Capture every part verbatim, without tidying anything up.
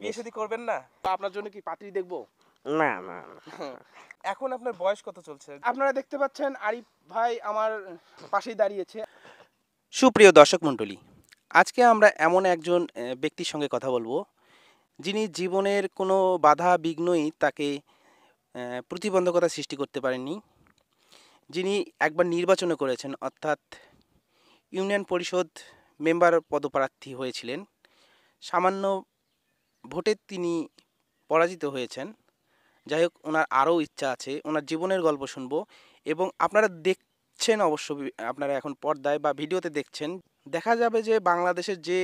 বিয়ে শাদী করবেন না? আপনার জন্য কি পাত্রী দেখবো? না না। এখন আপনার বয়স কত চলছে? আপনারা দেখতে পাচ্ছেন আরিফ ভাই আমার পাশেই দাঁড়িয়েছে। সুপ্রিয় দর্শক মণ্ডলী, আজকে আমরা এমন একজন ব্যক্তির সঙ্গে কথা বলবো যিনি জীবনের কোনো বাধা বিঘ্নই তাকে প্রতিবন্ধকতা সৃষ্টি করতে পারেননি, যিনি একবার নির্বাচন করেছেন অর্থাৎ ইউনিয়ন পরিষদ মেম্বার পদপ্রার্থী হয়েছিলেন, সামান্য ভোটে তিনি পরাজিত হয়েছেন। যাই হোক, ওনার আরও ইচ্ছা আছে, ওনার জীবনের গল্প শুনব এবং আপনারা দেখছেন, অবশ্য আপনারা এখন পর্দায় বা ভিডিওতে দেখছেন, দেখা যাবে যে বাংলাদেশের যে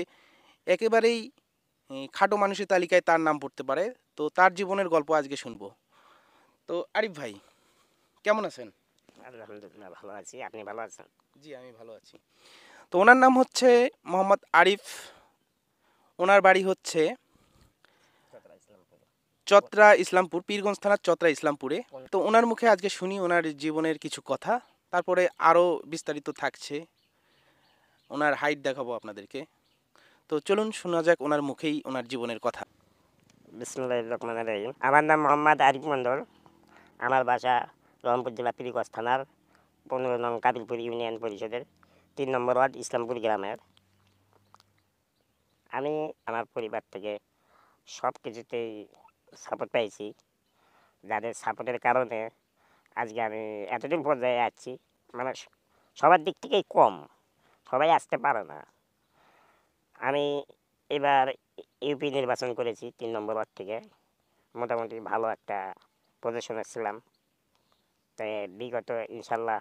একেবারেই খাটো মানুষের তালিকায় তার নাম পড়তে পারে, তো তার জীবনের গল্প আজকে শুনব। তো আরিফ ভাই কেমন আছেন? আলহামদুলিল্লাহ ভালো আছি, আপনি ভালো আছেন? জি আমি ভালো আছি। তো ওনার নাম হচ্ছে মোহাম্মদ আরিফ, ওনার বাড়ি হচ্ছে চত্রা ইসলামপুর, পীরগঞ্জ থানার চত্রা ইসলামপুরে। তো ওনার মুখে আজকে শুনি ওনার জীবনের কিছু কথা, তারপরে আরও বিস্তারিত থাকছে, ওনার হাইট দেখাবো আপনাদেরকে। তো চলুন শোনা যাক ওনার মুখেই ওনার জীবনের কথা। বিসমিল্লাহির রহমানির রহিম। আমার নাম মোহাম্মদ আরিফ মণ্ডল, আমার বাসা রংপুর জেলা পীরগঞ্জ থানার পনেরো নং কাবিলপুর ইউনিয়ন পরিষদের তিন নম্বর ওয়ার্ড ইসলামপুর গ্রামের। আমি আমার পরিবার থেকে সব কিছুতেই সাপোর্ট পেয়েছি, যাদের সাপোর্টের কারণে আজকে আমি এতদিন পর্যায়ে আসছি। মানে সবার দিক থেকেই কম, সবাই আসতে পারে না। আমি এবার ইউপি নির্বাচন করেছি তিন নম্বর ওয়ার্ড থেকে, মোটামুটি ভালো একটা পজিশনে ছিলাম। তাই বিগত ইনশাল্লাহ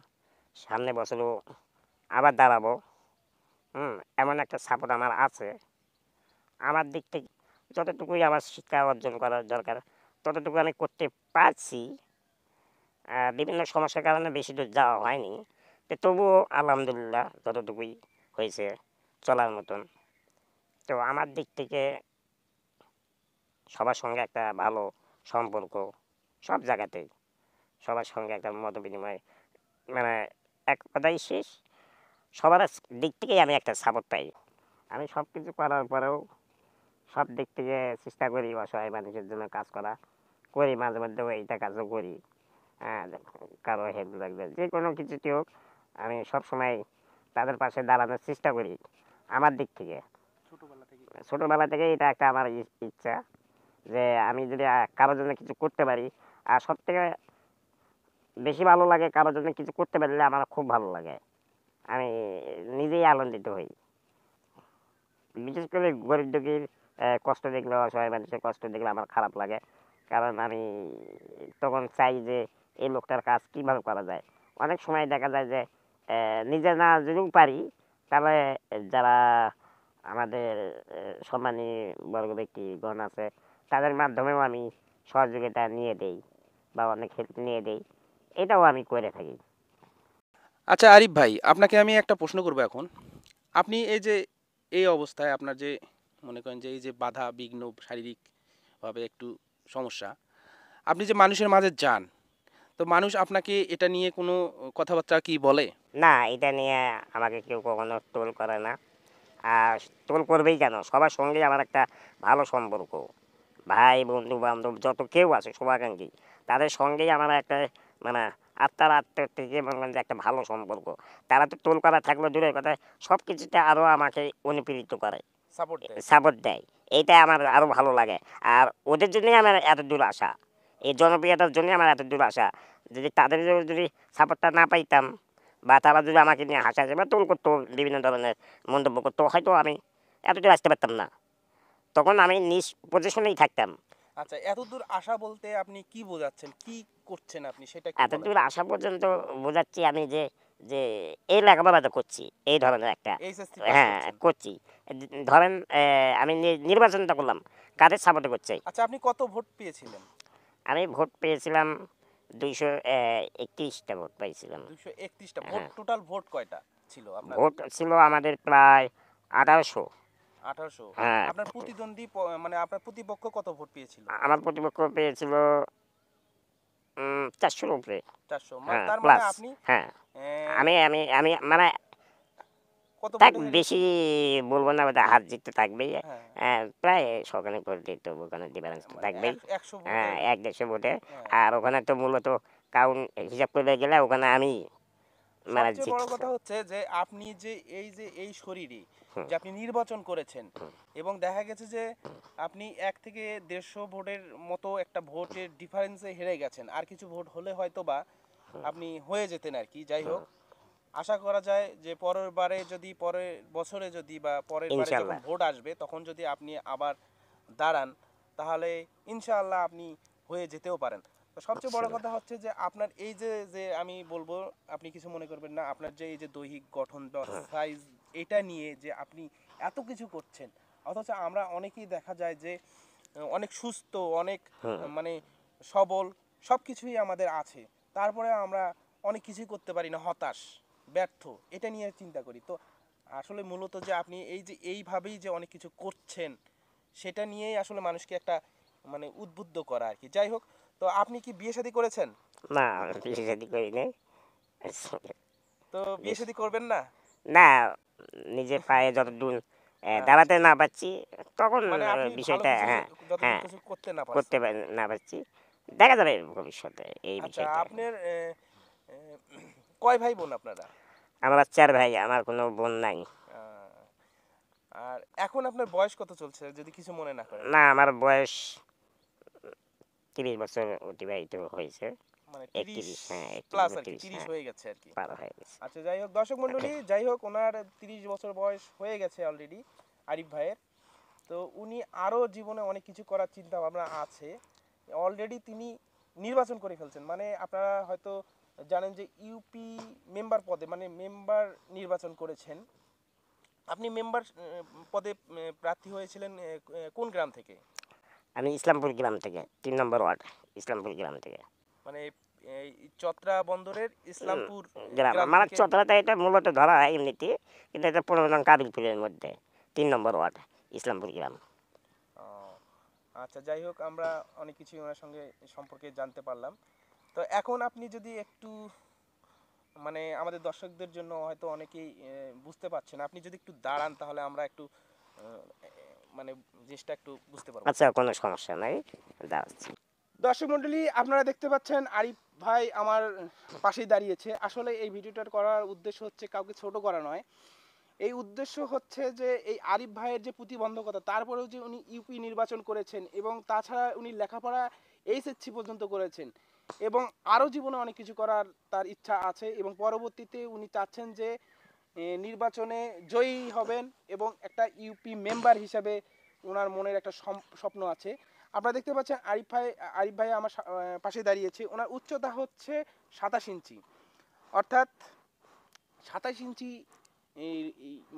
সামনে বছরও আবার দাঁড়াবো, হুম এমন একটা সাপোর্ট আমার আছে। আমার দিক থেকে যতটুকুই আমার শিক্ষা অর্জন করার দরকার ততটুকু আমি করতে পারছি। বিভিন্ন সমস্যার কারণে বেশি দূর যাওয়া হয়নি, তো তবুও আলহামদুলিল্লাহ যতটুকুই হয়েছে চলার মতন। তো আমার দিক থেকে সবার সঙ্গে একটা ভালো সম্পর্ক, সব জায়গাতেই সবার সঙ্গে একটা মত বিনিময়, মানে এক কথাই শেষ, সবার দিক থেকেই আমি একটা সাপোর্ট পাই। আমি সব কিছু করার পরেও সব দিক থেকে চেষ্টা করি অসহায় মানুষের জন্য কাজ করা করি, মাঝে মধ্যে এইটা কাজও করি, কারো হেল্প লাগবে যে কোনো কিছুতে হোক আমি সবসময় তাদের পাশে দাঁড়ানোর চেষ্টা করি। আমার দিক থেকে ছোটোবেলা থেকে ছোটোবেলা থেকে এটা একটা আমার ইচ্ছা যে আমি যদি কারোর জন্য কিছু করতে পারি, আর সব থেকে বেশি ভালো লাগে কারোর জন্য কিছু করতে পারলে আমার খুব ভালো লাগে, আমি নিজেই আনন্দিত হই। বিশেষ করে গরিব দুঃখীর কষ্ট দেখলে, অসহায় মানুষের কষ্ট দেখলে আমার খারাপ লাগে, কারণ আমি তখন চাই যে এই লোকটার কাজ কীভাবে করা যায়। অনেক সময় দেখা যায় যে নিজে না যদিও পারি, তাহলে যারা আমাদের সম্মানী বর্গ ব্যক্তিগণ আছে তাদের মাধ্যমেও আমি সহযোগিতা নিয়ে দেই বা অনেক হেল্প নিয়ে দেই, এটাও আমি করে থাকি। আচ্ছা আরিফ ভাই, আপনাকে আমি একটা প্রশ্ন করবো। এখন আপনি এই যে এই অবস্থায় আপনার যে মনে করেন যে এই যে বাধা বিঘ্ন, শারীরিকভাবে একটু সমস্যা, আপনি যে মানুষের মাঝে যান, তো মানুষ আপনাকে এটা নিয়ে কোনো কথাবার্তা কি বলে? না, এটা নিয়ে আমাকে কেউ কখনো টোল করে না, আর টোল করবেই কেন, সবার সঙ্গে আমার একটা ভালো সম্পর্ক। ভাই বন্ধু বান্ধব যত কেউ আছে শুভাকাঙ্ক্ষী তাদের সঙ্গেই আমার একটা মানে আত্মার আত্মার থেকে মনে করেন যে একটা ভালো সম্পর্ক। তারা তো টোল করা থাকলো দূরের কথা, সব কিছুতে আরও আমাকে অনুপ্রেরিত করে, সাপোর্ট সাপোর্ট দেয়, এইটাই আমার আরও ভালো লাগে। আর ওদের জন্যই আমার এত দূর আসা, এই জনপ্রিয়তার জন্যই আমার এত দূর আসা। যদি তাদের যদি সাপোর্টটা না পাইতাম বা তারা যদি আমাকে নিয়ে হাসা আসে বা টোল করতো, বিভিন্ন ধরনের মন্তব্য করতো, হয়তো আমি এত দূর আসতে পারতাম না, তখন আমি নিজ পজিশনেই থাকতাম। আচ্ছা, এত দূর আসা বলতে আপনি কি বোঝাচ্ছেন, কি করছেন আপনি সেটা? এত দূর আসা পর্যন্ত বোঝাচ্ছি আমি যে যে এই লেখাপড়াটা করছি, এই ধরনের একটা হ্যাঁ করছি, ধরেন আমি নির্বাচনটা করলাম কাদের সাপোর্ট করছি। আচ্ছা, আপনি কত ভোট পেয়েছিলেন? আমি ভোট পেয়েছিলাম দুইশো একত্রিশটা ভোট পেয়েছিলাম। দুইশো একত্রিশটা ভোট। টোটাল ভোট কয়টা ছিল আপনার? ভোট ছিল আমাদের প্রায় আঠারোশো। আঠারোশো? হ্যাঁ। আপনার প্রতিদ্বন্দ্বী মানে আপনার প্রতিপক্ষ কত ভোট পেয়েছিল? আমার প্রতিপক্ষ পেয়েছিল চারশোর উপরে। চারশো? তার মানে আপনি হ্যাঁ আমি আমি আমি মানে так беси болбо на бада хат житте такбе прай шокане порти то ওখানে ডিফারেন্স থাকবে একশো ভোটে আর ওখানে তো মূলত কাউন্ট হিসাব করে গেলে ওখানে আমি মানে বড় কথা হচ্ছে যে আপনি যে এই যে এই শরীরে যে আপনি নির্বাচন করেছেন এবং দেখা গেছে যে আপনি এক থেকে দেড়শো ভোটের মতো একটা ভোটের ডিফারেন্সে হেরে গেছেন আর কিছু ভোট হলে হয়তো বা আপনি হয়ে যেতেন আর কি। যাই হোক আশা করা যায় যে পরের বারে যদি পরের বছরে যদি বা পরের বারে যখন ভোট আসবে তখন যদি আপনি আবার দাঁড়ান তাহলে ইনশাআল্লাহ আপনি হয়ে যেতেও পারেন। তো সবচেয়ে বড় কথা হচ্ছে যে আপনার এই যে যে আমি বলবো আপনি কিছু মনে করবেন না, আপনার যে এই যে দৈহিক গঠন বা সাইজ এটা নিয়ে যে আপনি এত কিছু করছেন অথচ আমরা অনেকেই দেখা যায় যে অনেক সুস্থ অনেক মানে সবল সব কিছুই আমাদের আছে তারপরে আমরা অনেক কিছুই করতে পারি না, হতাশ ব্যর্থ এটা নিয়ে চিন্তা করি। তো আসলে মূলত যে আপনি এই যে এইভাবেই যে অনেক কিছু করছেন সেটা নিয়েই আসলে মানুষকে একটা মানে উদ্বুদ্ধ করা আর কি। যাই হোক তো আপনি কি বিয়ে শাদী করেছেন? না বিয়ে শাদী করি নাই। তো বিয়ে শাদী করবেন না? না নিজের পায়ে যতদূর দাঁড়াতে না পারছি তখন বিষয়টা হ্যাঁ হ্যাঁ করতে না করতে না পারছি দেখা যাবে ভবিষ্যতে এই বিষয়ে। আপনার কয় ভাই বোন আপনারা? আমার চার ভাই, আমার কোনো বোন নাই। আর এখন আপনার বয়স কত চলছে যদি কিছু মনে না করেন? না আমার বয়স তিরিশ বছর অতিবাহিত হয়েছে। আচ্ছা যাই হোক দর্শক মন্ডলী, যাই হোক ওনার তিরিশ বছর বয়স হয়ে গেছে অলরেডি আরিফ ভাইয়ের। তো উনি আরো জীবনে অনেক কিছু করার চিন্তা ভাবনা আছে, অলরেডি তিনি নির্বাচন করে ফেলছেন। মানে আপনারা হয়তো জানেন যে ইউপি মেম্বার পদে মানে মেম্বার নির্বাচন করেছেন। আপনি মেম্বার পদে প্রার্থী হয়েছিলেন কোন গ্রাম থেকে? আমি ইসলামপুর গ্রাম থেকে, তিন নম্বর ওয়ার্ড ইসলামপুর গ্রাম থেকে, মানে চত্রা বন্দরের ইসলামপুর গ্রাম। মানে চত্রাটা এটা মূলত ধরা হয় এমনিতে কিন্তু এটা পনেরো নং কাবিলপুরের মধ্যে, তিন নম্বর ওয়ার্ড ইসলামপুর গ্রাম। আচ্ছা যাই হোক আমরা অনেক কিছুই ওনার সঙ্গে সম্পর্কে জানতে পারলাম। তো এখন আপনি যদি একটু মানে আমাদের দর্শকদের জন্য হয়তো অনেকেই বুঝতে পারছেন, আপনি যদি একটু দাঁড়ান তাহলে আমরা একটু মানে জিনিসটা একটু বুঝতে পারবো। আচ্ছা কোনো সমস্যা নাই। দর্শক মন্ডলী আপনারা দেখতে পাচ্ছেন আরিফ ভাই আমার পাশেই দাঁড়িয়েছে। আসলে এই ভিডিওটা করার উদ্দেশ্য হচ্ছে কাউকে ছোট করা নয়, এই উদ্দেশ্য হচ্ছে যে এই আরিফ ভাইয়ের যে প্রতিবন্ধকতা তারপরেও যে উনি ইউপি নির্বাচন করেছেন এবং তাছাড়া উনি লেখাপড়া এইচএসসি পর্যন্ত করেছেন এবং আরও জীবনে অনেক কিছু করার তার ইচ্ছা আছে এবং পরবর্তীতে উনি চাচ্ছেন যে নির্বাচনে জয়ী হবেন এবং একটা ইউপি মেম্বার হিসাবে ওনার মনের একটা স্বপ্ন আছে। আপনারা দেখতে পাচ্ছেন আরিফ ভাই আরিফ ভাই আমার পাশে দাঁড়িয়েছে। ওনার উচ্চতা হচ্ছে সাতাশ ইঞ্চি, অর্থাৎ সাতাশ ইঞ্চি এই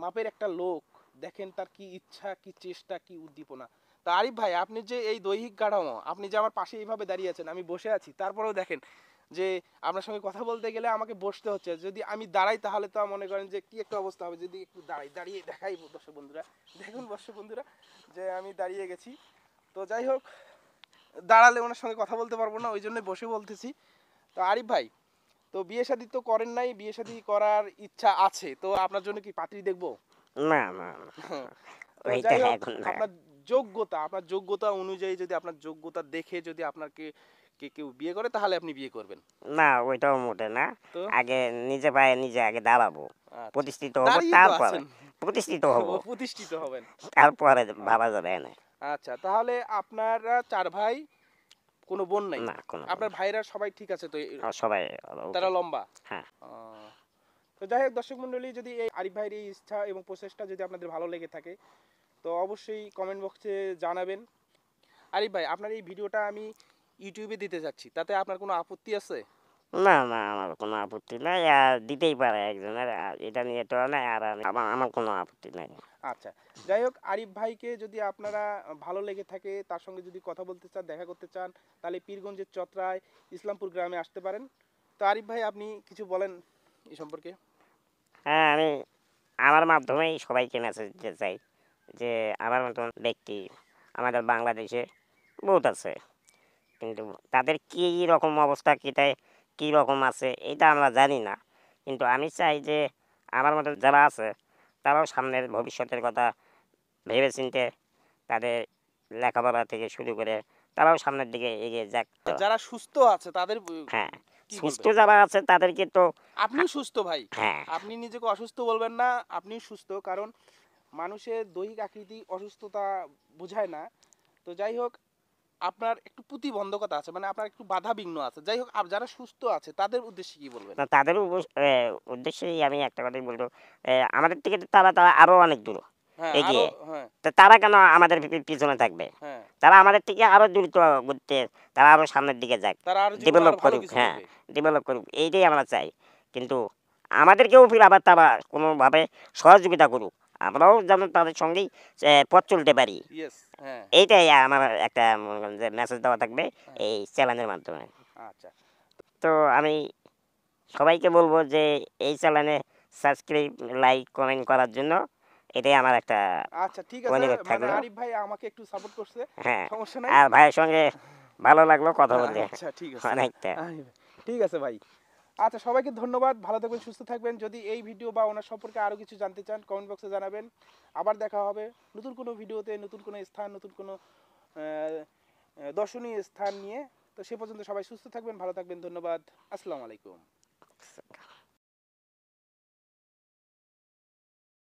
মাপের একটা লোক, দেখেন তার কি ইচ্ছা কি চেষ্টা কি উদ্দীপনা। তা আরিফ ভাই আপনি যে এই দৈহিক কাঠামো, আপনি যে আমার পাশে এইভাবে দাঁড়িয়ে আছেন, আমি বসে আছি তারপরেও দেখেন যে আপনার সঙ্গে কথা বলতে গেলে আমাকে বসতে হচ্ছে। যদি আমি দাঁড়াই তাহলে তো মনে করেন যে কি একটা অবস্থা হবে। যদি একটু দাঁড়াই দাঁড়িয়ে দেখাই দর্শক বন্ধুরা, দেখুন দর্শক বন্ধুরা যে আমি দাঁড়িয়ে গেছি। তো যাই হোক দাঁড়ালে ওনার সঙ্গে কথা বলতে পারবো না, ওই জন্যই বসে বলতেছি। তো আরিফ ভাই তো বিয়ে শাদী তো করেন নাই, বিয়ে শাদী করার ইচ্ছা আছে, তো আপনার জন্য কি পাত্রী দেখবো? না না আপনার যোগ্যতা, আপনার যোগ্যতা অনুযায়ী যদি আপনার যোগ্যতা দেখে যদি আপনাকে কে কেউ বিয়ে করে তাহলে আপনি বিয়ে করবেন না? ওইটাও মোটে না, আগে নিজে পায়ে নিজে আগে দাঁড়াবো, প্রতিষ্ঠিত হবো, তারপরে প্রতিষ্ঠিত হবো প্রতিষ্ঠিত হবেন তারপরে ভাবা যাবে না। আচ্ছা তাহলে আপনারা চার ভাই, কোনো বোন নাই? না। আপনার ভাইরা সবাই ঠিক আছে তো? সবাই, তারা লম্বা। হ্যাঁ। তো যাই হোক দর্শক মন্ডলী, যদি এই আরিফ ভাইয়ের এই ইচ্ছা এবং প্রচেষ্টা যদি আপনাদের ভালো লেগে থাকে তো অবশ্যই কমেন্ট বক্সে জানাবেন। আরিফ ভাই আপনার এই ভিডিওটা আমি ইউটিউবে দিতে যাচ্ছি, তাতে আপনার কোনো আপত্তি আছে? না না আমার কোনো আপত্তি নাই, আর দিতেই পারে একজনের, এটা নিয়ে তো না আর আমার কোনো আপত্তি নাই। আচ্ছা যাই হোক আরিফ ভাইকে যদি আপনারা ভালো লেগে থাকে, তার সঙ্গে যদি কথা বলতে চান দেখা করতে চান তাহলে পীরগঞ্জের চত্রায় ইসলামপুর গ্রামে আসতে পারেন। তো আরিফ ভাই আপনি কিছু বলেন এই সম্পর্কে? হ্যাঁ আমি আমার মাধ্যমেই সবাইকে মেসেজ দিতে চাই যে আমার মতন ব্যক্তি আমাদের বাংলাদেশে বহুত আছে, কিন্তু তাদের কী রকম অবস্থা কীটায় কী রকম আছে এটা আমরা জানি না, কিন্তু আমি চাই যে আমার মতো যারা আছে তারাও সামনের ভবিষ্যতের কথা ভেবে চিনতে তাদের লেখাপড়া থেকে শুরু করে তারাও সামনের দিকে এগিয়ে যাক। যারা সুস্থ আছে তাদের, হ্যাঁ সুস্থ যারা আছে তাদেরকে তো আপনি সুস্থ ভাই, হ্যাঁ আপনি নিজেকে অসুস্থ বলবেন না, আপনি সুস্থ। কারণ মানুষের দৈহিক আকৃতি অসুস্থতা বোঝায় না। তো যাই হোক, আপনার একটু প্রতিবন্ধকতা আছে, মানে আপনার একটু বাধা বিঘ্ন আছে। যাই হোক, যারা সুস্থ আছে তাদের উদ্দেশ্যে কি বলবেন? না, তাদের উদ্দেশ্যে আমি একটা কথাই বলবো, আমাদের থেকে তারা তারা আরো অনেক দূর এগিয়ে, তারা কেন আমাদের পিছনে থাকবে? তারা আমাদের থেকে আরো দ্রুত করতে, তারা আরো সামনের দিকে যাক, ডেভেলপ করুক, হ্যাঁ ডেভেলপ করুক, এইটাই আমরা চাই। কিন্তু আমাদেরকেও ফির আবার তারা কোনোভাবে সহযোগিতা করুক, আমরাও যেন তাদের সঙ্গেই পথ চলতে পারি, এইটাই আমার একটা মেসেজ দেওয়া থাকবে এই চ্যানেলের মাধ্যমে। আচ্ছা, তো আমি সবাইকে বলবো যে এই চ্যানেলে সাবস্ক্রাইব, লাইক, কমেন্ট করার জন্য এটাই আমার একটা। আচ্ছা ঠিক আছে, আরিফ ভাই আমাকে একটু সাপোর্ট করছে, হ্যাঁ সমস্যা নাই। আর ভাইয়ের সঙ্গে ভালো লাগলো কথা বলে। আচ্ছা ঠিক আছে, অনেকটা ঠিক আছে ভাই। আচ্ছা, সবাইকে ধন্যবাদ, ভালো থাকবেন, সুস্থ থাকবেন। যদি এই ভিডিও বা ওনার সম্পর্কে আরও কিছু জানতে চান কমেন্ট বক্সে জানাবেন। আবার দেখা হবে নতুন কোনো ভিডিওতে, নতুন কোনো স্থান, নতুন কোনো দর্শনীয় স্থান নিয়ে। তো সে পর্যন্ত সবাই সুস্থ থাকবেন, ভালো থাকবেন, ধন্যবাদ, আসসালামু আলাইকুম।